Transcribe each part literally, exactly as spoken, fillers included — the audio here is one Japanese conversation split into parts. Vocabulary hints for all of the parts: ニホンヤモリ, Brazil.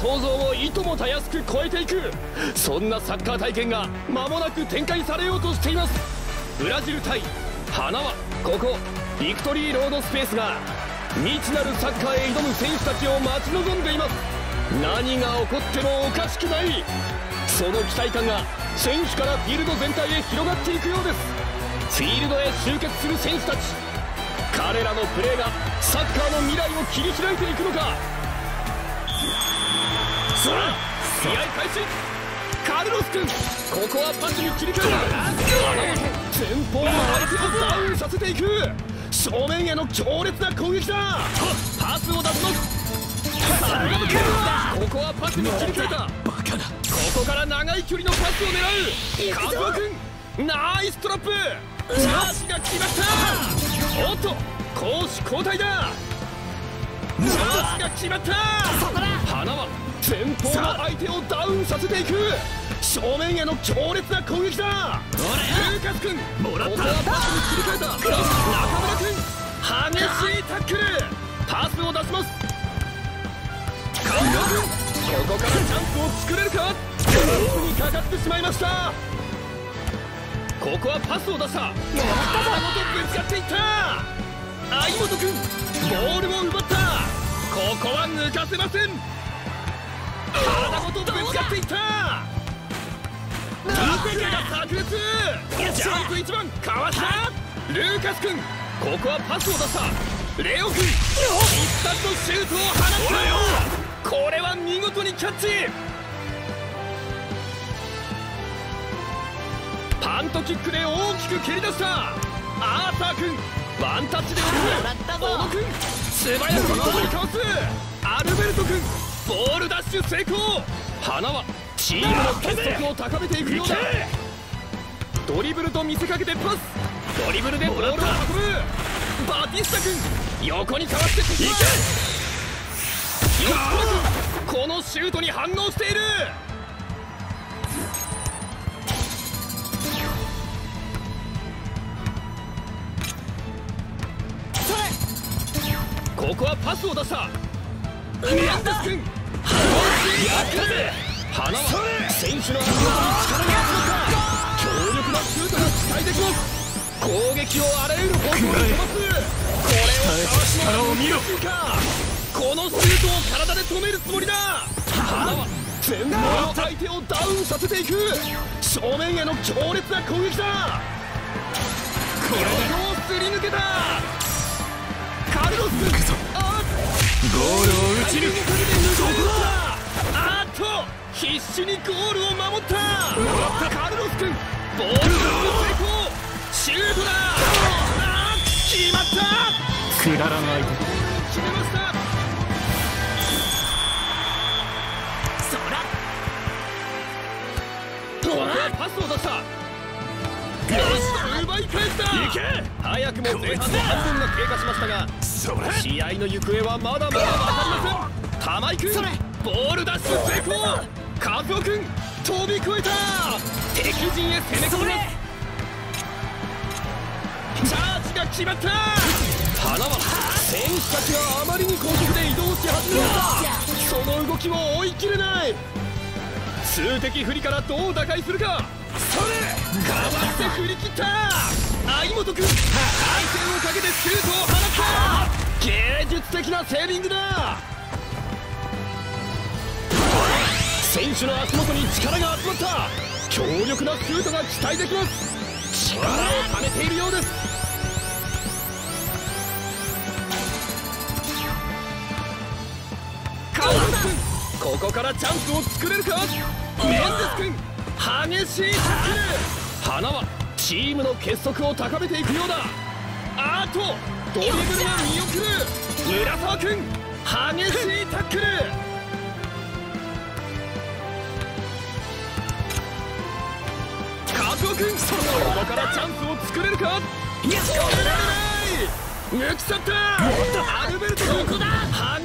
想像をいともたやすく超えていく、そんなサッカー体験が間もなく展開されようとしています。ブラジル対花はここビクトリーロードスペースが未知なるサッカーへ挑む選手たちを待ち望んでいます。何が起こってもおかしくない、その期待感が選手からフィールド全体へ広がっていくようです。フィールドへ集結する選手たち、彼らのプレーがサッカーの未来を切り開いていくのか。さあ試合開始。カルロス君、ここはパスに切り替える。前方の相手をダウンさせていく、正面への強烈な攻撃だ。パスを出すの、さあここはパスに切り替えた。ここから長い距離のパスを狙う。カルロ君、ナイストラップ。チャージが来ました。おっと攻守交代だ。チャージが決まった。花は前方の相手をダウンさせていく、正面への強烈な攻撃だ。ルーカス君、ここはパスに切り替えた。中村君、激しいタックル。パスを出します。カウンター君、ここからチャンスを作れるか。チャンスにかかってしまいました。ここはパスを出した。もらったぞ。ぶつかっていった。相本君、ボールを奪った。ここは抜かせません。花本ぶつかっていった。タックルが炸裂。ジャンプいちばんかわした。ルーカス君、ここはパスを出した。レオ君、一発のシュートを放った。これは見事にキャッチ。パントキックで大きく蹴り出した。アーサー君、ワンタッチで落とす。小野君、素早くボールにかわす。アルベルト君、ボールダッシュ成功。花はチームの結束を高めていくようだ。ドリブルと見せかけてパス。ドリブルでボールを運ぶ。バティスタ君、横にかわしてきた。吉田君、このシュートに反応している。ここはパスを出した。メンデス君、花は選手の足元に力が集まった。強力なシュートが期待できます。攻撃をあらゆる方向に飛ばす。これをかわしの見ようか。このシュートを体で止めるつもりだ。花は全部の相手をダウンさせていく、正面への強烈な攻撃だ。これをすり抜けた。カルロス君、ゴールを打ち抜く。あっと必死にゴールを守った。カルロス君、ボールを打つ成功。シュートだ。あー、決まった。くだらない。決めました。そらパスを出した。奪い返した。早くも前半の半分が経過しましたが、試合の行方はまだまだ分かりません。玉井君、ボールダッシュ成功。カズオ君、飛び越えた。敵陣へ攻め込む。チャージが決まった。花は選手たちがあまりに高速で移動し始めた。その動きを追い切れない。数的不利からどう打開するか。それかわして振り切った。相本君、回転をかけてシュートを放った。芸術的なセービングだ。選手の足元に力が集まった。強力なシュートが期待できます。力をためているようです。川崎君、ここからチャンスを作れるか。メンデス君、激しいタックル。花はチームの結束を高めていくようだ。あとドリブルが見送る。村沢君、激しいタックル。加藤君、ここからチャンスを作れるか。いや、取れない。抜き去った。アルベルト君、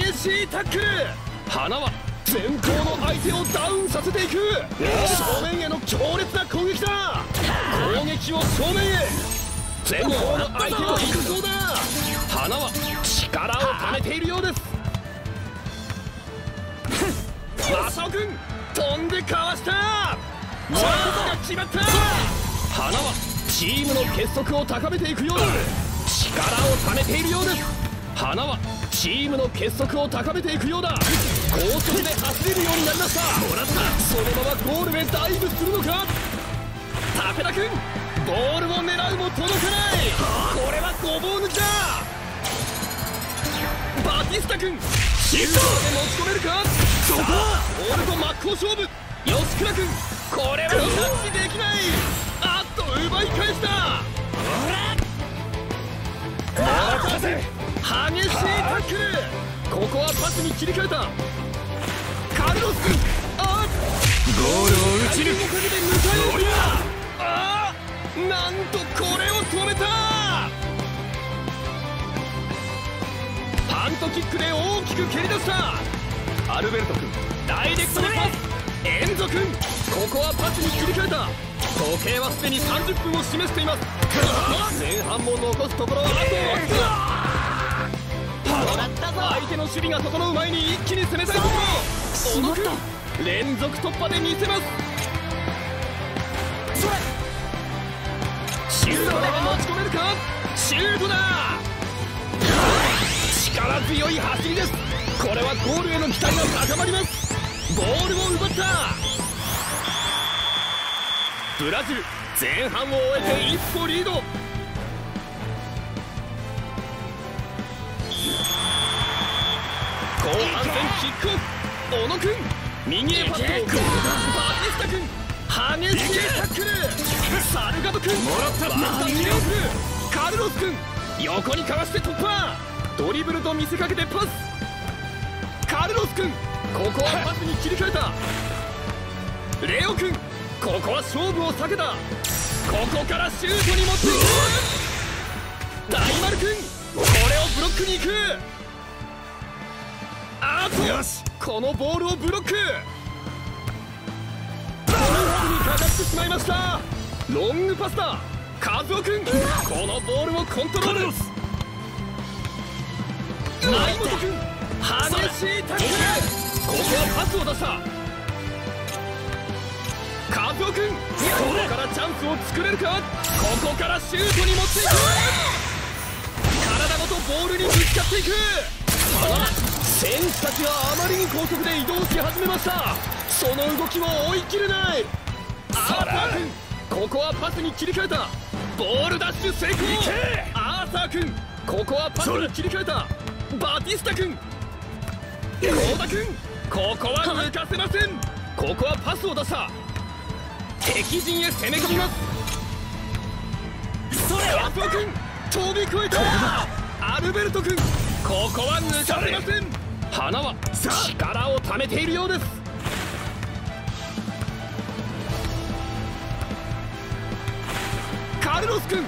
激しいタックル。花は前方の相手をダウンさせていく。正面への強烈な攻撃だ。攻撃を正面へ。前方の相手を行くそうだ。花は力をためているようです。麻生君飛んでかわしたチャンスが決まった。花はチームの結束を高めていくようだ。力をためているようです。花はチームの結束を高めていくようだ。高速で走れるようになりました。もらった。そのままゴールへダイブするのか。武田君ボールを狙うも届かない。これはごぼう抜きだ。バティスタ君シュートで持ち込めるか。そこはボールと真っ向勝負。吉倉君これはキャッチできない。あっと奪い返した。ほら激しいタックル。ここはパスに切り替えた。カルロス君あゴールを打ち抜く。ああなんとこれを止めた。パントキックで大きく蹴り出した。アルベルト君ダイレクトでパス。エンゾ君ここはパスに切り替えた。時計はすでにさんじゅっぷんを示しています。前半も残すところはあとわずか。相手の守備が整う前に一気に攻めたいところ。小野君連続突破で見せます。シュートで持ち込めるか。シュートだ。力強い走りです。これはゴールへの期待が高まります。ボールを奪った。ブラジル前半を終えて一歩リード。後半戦キックオフ。小野君右へパスを送る。バティスタ君激しいタックル。サルガド君バスタ切れ送る。カルロス君横にかわして突破。ドリブルと見せかけてパス。カルロス君ここはパスに切り替えた。レオ君ここは勝負を避けた。ここからシュートに持っていく。大丸君これをブロックに行く。あとよしこのボールをブロック。ブロックにかかってしまいました。ロングパスだ。カズオ君このボールをコントロール。ナイモト君激しいタックル。ここはパスを出した。カズオ君ここからチャンスを作れるか。ここからシュートに持っていく。体ごとボールにぶつかっていく。選手たちがあまりに高速で移動し始めました。その動きを追い切れない。アーサー君ここはパスに切り替えた。ボールダッシュ成功。アーサー君ここはパスに切り替えた。バティスタ君高田君ここは抜かせません。ここはパスを出した。敵陣へ攻め込みます。それは佐藤君飛び越えた。アルベルト君ここは抜かせません。花は力をためているようです。カルロス君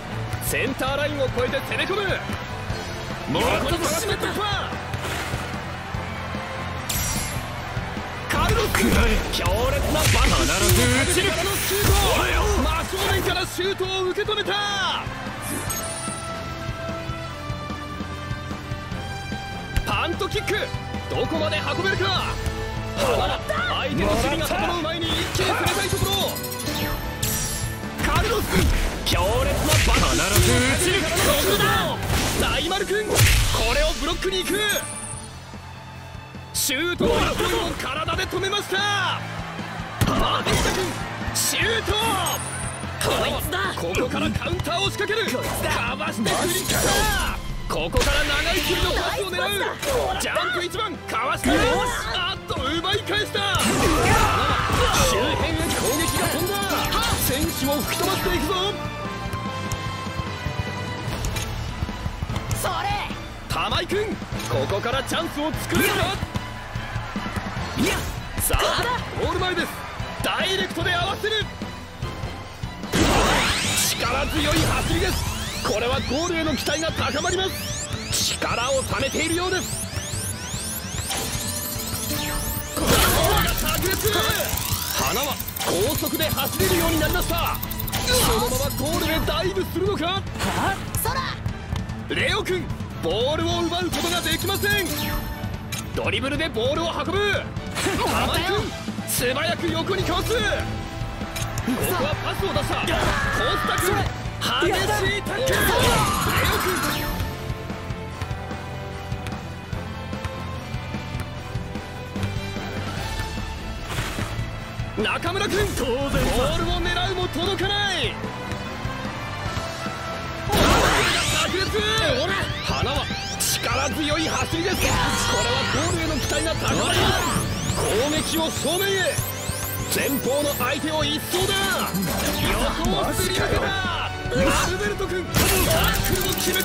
センターラインを越えて攻め込む。もう一つ突破。強烈なバックスからのシュート。真正面からシュートを受け止めた。パントキックどこまで運べるか。相手の守備が整う前に一気に攻めたいところ。カルロス君強烈なバックスからのシュート。大丸君これをブロックに行く。シュートを体で止めました。バティスタ君シュート。こいつだ。ここからカウンターを仕掛ける。かわして振り切った。ここから長い距離のパスを狙う。ジャンプいちばんかわしてあっと奪い返した。周辺へ攻撃が飛んだ。選手を吹き飛ばしていくぞ。それ玉井君ここからチャンスを作れるか。いやさあゴール前です。ダイレクトで合わせる。力強い走りです。これはゴールへの期待が高まります。力をためているようです。この方が炸裂。花は高速で走れるようになりました。そのままゴールへダイブするのか。レオ君ボールを奪うことができません。ドリブルでボールを運ぶ。玉井君素早く横にかわす。ここはパスを出した。コースタ君、激しいタックル。レオ君、中村君、当然ボールを狙うも届かない。花は力強い走りです。これはゴールへの期待が高まります。攻撃を正面へ。前方の相手を一掃だ。横をすり抜けた。アルベルト君、タックルを決めた。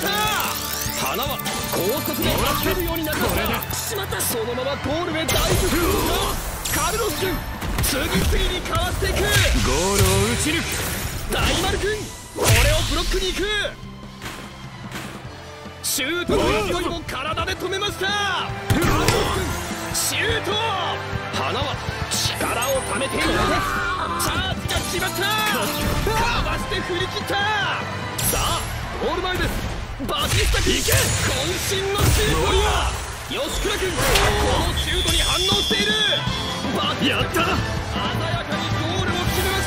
花は高速で走るようになりました。そのままゴールへ大ブーカルロス君、次々にかわしていく。ゴールを打ち抜く。大丸君、これをブロックに行く。シュートの勢いも体で止めました。カルロス君、シュート。花は力をためている。チャージが決まった。かわして振り切った。さあゴール前です。バチスタ君、渾身のシュートには吉倉君、このシュートに反応している。バチスタ君、やったな。鮮やかにゴールを決めまし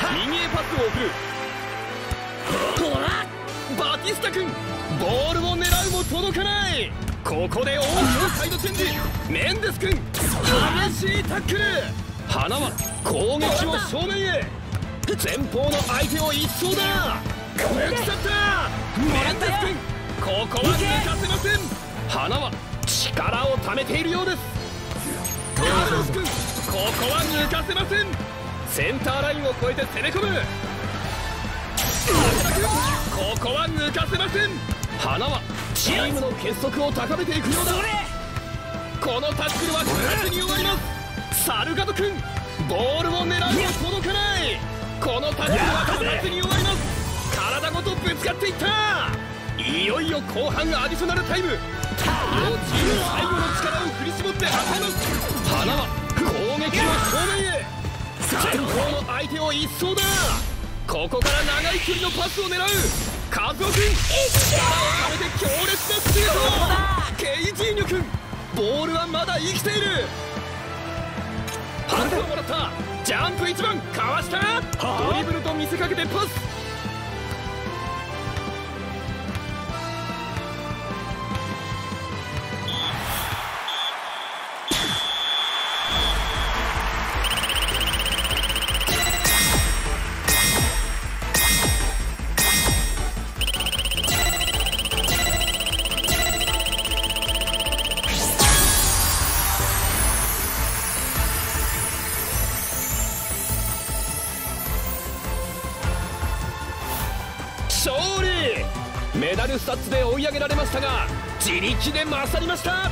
た。右へパスを送る。バティスタ君、ボールを狙うも届かない。ここで大きなサイドチェンジ。メンデス君、激しいタックル。花は攻撃を正面へ。前方の相手を一掃だ。抜き去った。メンデス君、ここは抜かせません。花は力をためているようです。カルロス君、ここは抜かせません。センターラインを越えて攻め込む。中田君、ここは抜かせません。花はチームの結束を高めていくようだ。このタックルは空手に終わります。サルガド君、ボールを狙うも届かない。このタックルは空手に終わります。体ごとぶつかっていった。いよいよ後半アディショナルタイム。両チーム最後の力を振り絞って当てます。花は攻撃の正面へ。前方の相手を一掃だ。ここから長い距離のパスを狙う。カズオ君、力を込めて強烈なスピード。ケイジーニョ君、ボールはまだ生きている。パスをもらった。ジャンプいちばん、かわした。ドリブルと見せかけてパス。勝利。メダルスタッツで追い上げられましたが、自力で勝りました。